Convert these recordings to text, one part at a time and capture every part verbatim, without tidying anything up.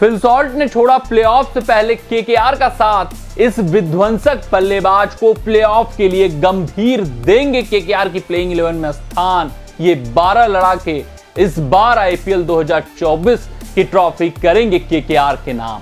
Phil Salt ने छोड़ा playoff से पहले केकेआर का साथ। इस विध्वंसक बल्लेबाज को प्लेऑफ के लिए गंभीर देंगे केकेआर की प्लेइंग इलेवन में स्थान। ये बारह लड़ाके इस बार आईपीएल दो हज़ार चौबीस की ट्रॉफी करेंगे केकेआर के नाम।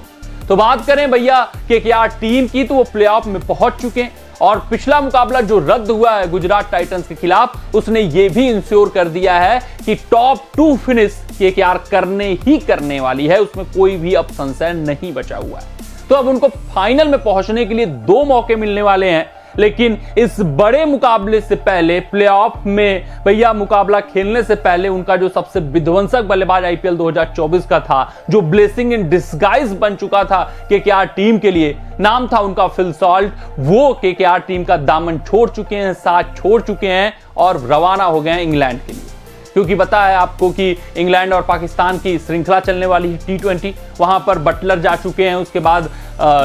तो बात करें भैया केकेआर टीम की, तो वो प्लेऑफ में पहुंच चुके हैं और पिछला मुकाबला जो रद्द हुआ है गुजरात टाइटंस के खिलाफ, उसने ये भी इंश्योर कर दिया है कि टॉप टू फिनिश केकेआर करने ही करने वाली है, उसमें कोई भी अब संशय नहीं बचा हुआ है। तो अब उनको फाइनल में पहुंचने के लिए दो मौके मिलने वाले हैं, लेकिन इस बड़े मुकाबले से पहले प्लेऑफ में भैया मुकाबला खेलने से पहले उनका जो सबसे विध्वंसक बल्लेबाज आईपीएल दो हज़ार चौबीस का था, जो ब्लेसिंग इन डिस्गाइज बन चुका था केकेआर टीम के लिए, नाम था उनका फिल सॉल्ट, वो केकेआर टीम का दामन छोड़ चुके हैं, साथ छोड़ चुके हैं और रवाना हो गए हैं इंग्लैंड के लिए। क्योंकि पता है आपको कि इंग्लैंड और पाकिस्तान की श्रृंखला चलने वाली है टी ट्वेंटी, वहां पर बटलर जा चुके हैं, उसके बाद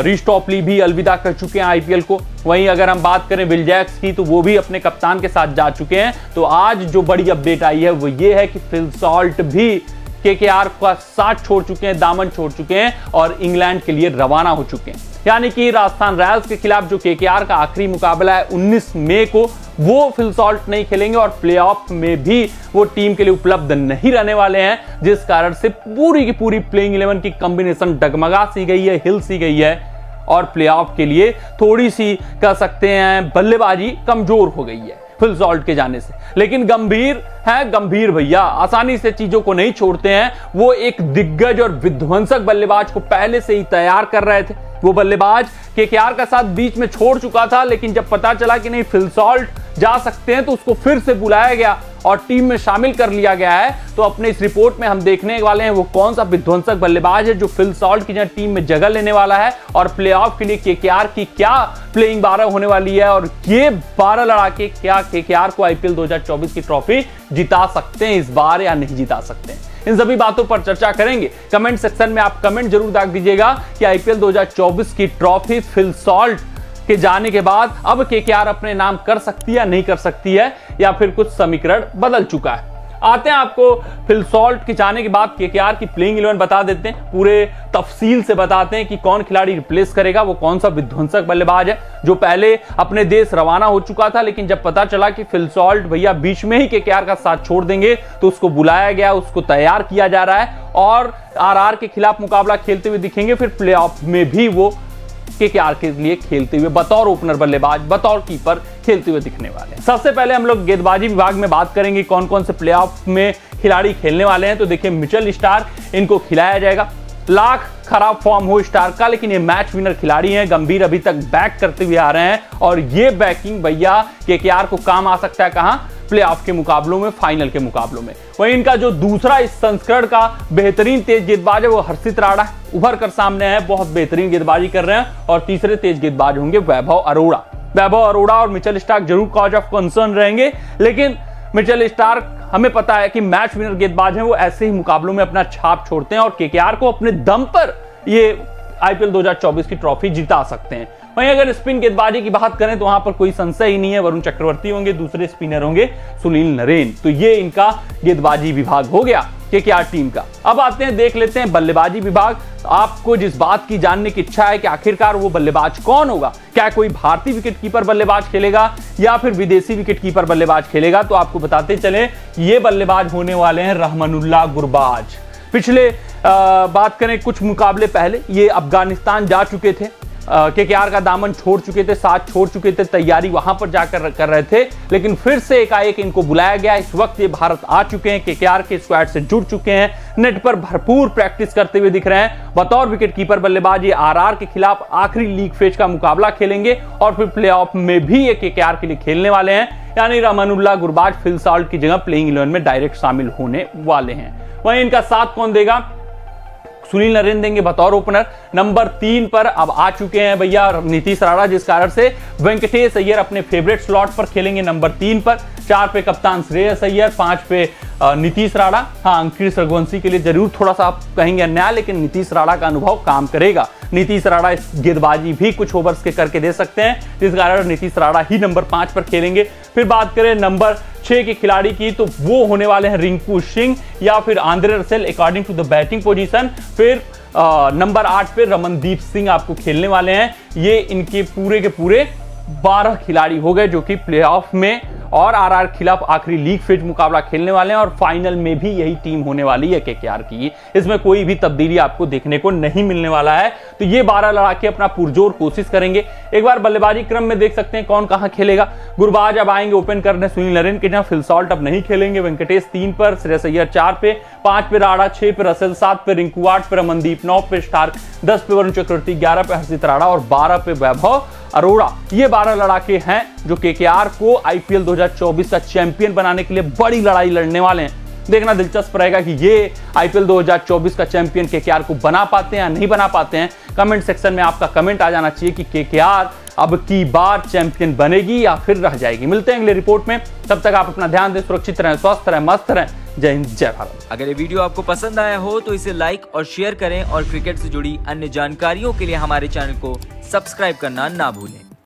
रिच टॉपली भी अलविदा कर चुके हैं आईपीएल को। वहीं अगर हम बात करें विल जैक्स की, तो वो भी अपने कप्तान के साथ जा चुके हैं। तो आज जो बड़ी अपडेट आई है वो ये है कि फिल सॉल्ट भी केकेआर का साथ छोड़ चुके हैं, दामन छोड़ चुके हैं और इंग्लैंड के लिए रवाना हो चुके हैं। यानी कि राजस्थान रॉयल्स के खिलाफ जो केकेआर का आखिरी मुकाबला है उन्नीस मई को, वो फिल सॉल्ट नहीं खेलेंगे और प्लेऑफ में भी वो टीम के लिए उपलब्ध नहीं रहने वाले हैं, जिस कारण से पूरी की पूरी प्लेइंग इलेवन की कॉम्बिनेशन डगमगा सी गई है, हिल सी गई है और प्लेऑफ के लिए थोड़ी सी कह सकते हैं बल्लेबाजी कमजोर हो गई है फिल सॉल्ट के जाने से। लेकिन गंभीर है गंभीर भैया, आसानी से चीजों को नहीं छोड़ते हैं। वो एक दिग्गज और विध्वंसक बल्लेबाज को पहले से ही तैयार कर रहे थे। वो बल्लेबाज केकेआर का साथ बीच में छोड़ चुका था, लेकिन जब पता चला कि नहीं फिल सॉल्ट जा सकते हैं तो उसको फिर से बुलाया गया और टीम में शामिल कर लिया गया है। तो अपने इस रिपोर्ट में हम देखने वाले हैं वो कौन सा विध्वंसक बल्लेबाज है जो फिल सॉल्ट की जगह टीम में जगह लेने वाला है और प्लेऑफ के लिए केकेआर की क्या प्लेइंग बारह होने वाली है और ये बारह लड़ाके क्या केकेआर को आईपीएल दो हज़ार चौबीस की ट्रॉफी जिता सकते हैं इस बार या नहीं जिता सकते हैं। इन सभी बातों पर चर्चा करेंगे। कमेंट सेक्शन में आप कमेंट जरूर दाग दीजिएगा कि आईपीएल दो हज़ार चौबीस की ट्रॉफी फिल सॉल्ट के जाने के बाद अब केकेआर अपने नाम कर सकती है या नहीं कर सकती है, या फिर कुछ समीकरण बदल चुका है। आते हैं आपको फिल सॉल्ट के जाने के बाद केकेआर की प्लेइंग इलेवन बता देते हैं, पूरे तफसील से बताते हैं कि कौन खिलाड़ी रिप्लेस करेगा, वो कौन सा विध्वंसक बल्लेबाज है जो पहले अपने देश रवाना हो चुका था, लेकिन जब पता चला कि फिल सॉल्ट भैया बीच में ही केकेआर का साथ छोड़ देंगे तो उसको बुलाया गया, उसको तैयार किया जा रहा है और आरआर के खिलाफ मुकाबला खेलते हुए दिखेंगे। फिर प्लेऑफ में भी वो केकेआर के लिए खेलते हुए बतौर ओपनर बल्लेबाज, बतौर कीपर खेलते हुए दिखने वाले हैं। सबसे पहले हम लोग गेंदबाजी विभाग में बात करेंगे कौन कौन से प्लेऑफ में खिलाड़ी खेलने वाले हैं। तो देखिए मिचेल स्टार्क, इनको खिलाया जाएगा। लाख खराब फॉर्म हो स्टार्क का, लेकिन ये मैच विनर खिलाड़ी हैं। गंभीर अभी तक बैक करते हुए आ रहे हैं और ये बैकिंग भैया केकेआर को काम आ सकता है कहां, प्लेऑफ के मुकाबलों में, फाइनल के मुकाबलों में। वहीं इनका जो दूसरा इस संस्करण का बेहतरीन तेज गेंदबाज है वो हर्षित राणा उभर कर सामने है, बहुत बेहतरीन गेंदबाजी कर रहे हैं। और तीसरे तेज गेंदबाज होंगे वैभव अरोड़ा। वैभव अरोड़ा और मिचेल स्टार्क जरूर कॉज ऑफ कंसर्न रहेंगे, लेकिन मिचेल स्टार्क हमें पता है कि मैच विनर गेंदबाज है, वो ऐसे ही मुकाबलों में अपना छाप छोड़ते हैं और केकेआर को अपने दम पर ये आईपीएल दो हज़ार चौबीस की ट्रॉफी जिता सकते हैं। वहीं अगर स्पिन गेंदबाजी की बात करें तो वहां पर कोई संशय ही नहीं है, वरुण चक्रवर्ती होंगे, दूसरे स्पिनर होंगे सुनील नरेन। तो ये इनका गेंदबाजी विभाग हो गया केकेआर टीम का। अब आते हैं, देख लेते हैं बल्लेबाजी विभाग। आपको जिस बात की जानने की इच्छा है कि आखिरकार वो बल्लेबाज कौन होगा, क्या कोई भारतीय विकेटकीपर बल्लेबाज खेलेगा या फिर विदेशी विकेटकीपर बल्लेबाज खेलेगा, तो आपको बताते चले ये बल्लेबाज होने वाले हैं रहमानुल्लाह गुरबाज। पिछले आ, बात करें कुछ मुकाबले पहले ये अफगानिस्तान जा चुके थे, केकेआर का दामन छोड़ चुके थे, साथ छोड़ चुके थे, तैयारी वहां पर जाकर कर रहे थे, लेकिन फिर से एकाएक इनको बुलाया गया। इस वक्त ये भारत आ चुके हैं, केकेआर के स्क्वाड से जुड़ चुके हैं, नेट पर भरपूर प्रैक्टिस करते हुए दिख रहे हैं। बतौर विकेटकीपर बल्लेबाज ये आरआर के खिलाफ आखिरी लीग फेज का मुकाबला खेलेंगे और फिर प्लेऑफ में भी ये केकेआर के लिए खेलने वाले हैं। यानी रहमानुल्लाह गुरबाज फिल सॉल्ट की जगह प्लेइंग इलेवन में डायरेक्ट शामिल होने वाले हैं। वहीं इनका साथ कौन देगा, सुनील नरेन देंगे बतौर ओपनर। नंबर तीन पर अब आ चुके हैं भैया नीतीश राणा, जिस कारण से वेंकटेश अय्यर अपने फेवरेट स्लॉट पर खेलेंगे नंबर तीन पर। चार पे कप्तान श्रेयस अय्यर, पांच पे नीतीश राणा। हाँ, अंकित रघुवंशी के लिए जरूर थोड़ा सा आप कहेंगे अन्याय, लेकिन नीतीश राणा का अनुभव काम करेगा। नीतीश राणा इस गेंदबाजी भी कुछ ओवर्स के करके दे सकते हैं, जिस कारण नीतीश राणा ही नंबर पांच पर खेलेंगे। फिर बात करें नंबर छह के खिलाड़ी की, तो वो होने वाले हैं रिंकू सिंह या फिर Andre Russell according to the batting position. फिर नंबर आठ पे रमनदीप सिंह आपको खेलने वाले हैं। ये इनके पूरे के पूरे बारह खिलाड़ी हो गए जो कि प्लेऑफ में और आरआर के खिलाफ आखिरी लीग फेज मुकाबला खेलने वाले हैं और फाइनल में भी यही टीम होने वाली है केकेआर की। इसमें कोई भी तब्दीली आपको देखने को नहीं मिलने वाला है। तो ये बारह लड़ाके अपना पुरजोर कोशिश करेंगे। एक बार बल्लेबाजी क्रम में देख सकते हैं कौन कहां खेलेगा। गुरबाज अब आएंगे ओपन करने सुनील नरेन के जहां। फिल सॉल्ट अब नहीं खेलेंगे। वेंकटेश तीन पर, श्रेयस अय्यर चार पे, पांच पे राणा, छह पे रसेल, सात पे रिंकू, आठ पे रमनदीप, नौ पे स्टार्क, दस पे वरुण चक्रवर्ती, ग्यारह पे हर्षित राणा और बारह पे वैभव अरोड़ा। ये बारह लड़ाके हैं जो केकेआर को आईपीएल दो हज़ार चौबीस का चैंपियन बनाने के लिए बड़ी लड़ाई लड़ने वाले हैं। देखना दिलचस्प रहेगा कि ये आईपीएल दो हज़ार चौबीस का चैंपियन केकेआर को बना पाते हैं या नहीं बना पाते हैं। कमेंट सेक्शन में आपका कमेंट आ जाना चाहिए कि केकेआर अब की बार चैंपियन बनेगी या फिर रह जाएगी। मिलते हैं अगले रिपोर्ट में, तब तक आप अपना ध्यान दें, सुरक्षित रहें, स्वस्थ रहें, मस्त रहें। जय हिंद, जय भारत। अगर ये वीडियो आपको पसंद आया हो तो इसे लाइक और शेयर करें और क्रिकेट से जुड़ी अन्य जानकारियों के लिए हमारे चैनल को सब्सक्राइब करना ना भूलें।